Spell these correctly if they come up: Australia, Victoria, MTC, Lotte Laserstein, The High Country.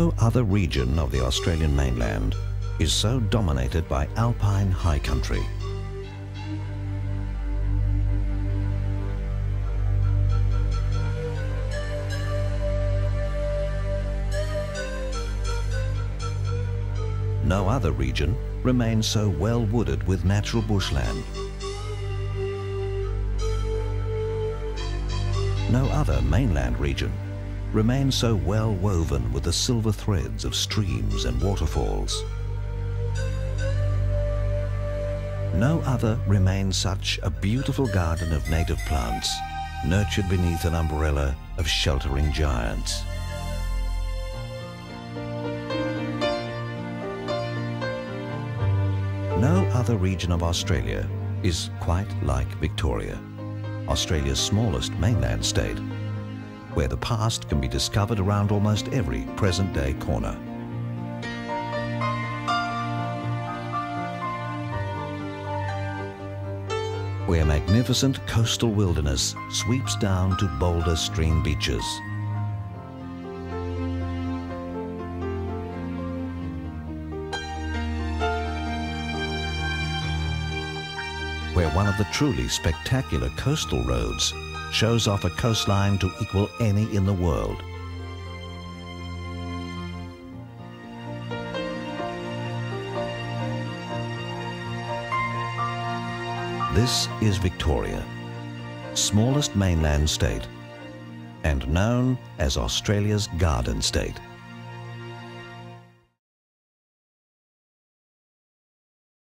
No other region of the Australian mainland is so dominated by alpine high country. No other region remains so well wooded with natural bushland. No other mainland region remains so well woven with the silver threads of streams and waterfalls. No other remains such a beautiful garden of native plants, nurtured beneath an umbrella of sheltering giants. No other region of Australia is quite like Victoria, Australia's smallest mainland state, where the past can be discovered around almost every present-day corner. Where magnificent coastal wilderness sweeps down to boulder stream beaches. Where one of the truly spectacular coastal roads shows off a coastline to equal any in the world. This is Victoria, smallest mainland state, and known as Australia's Garden State.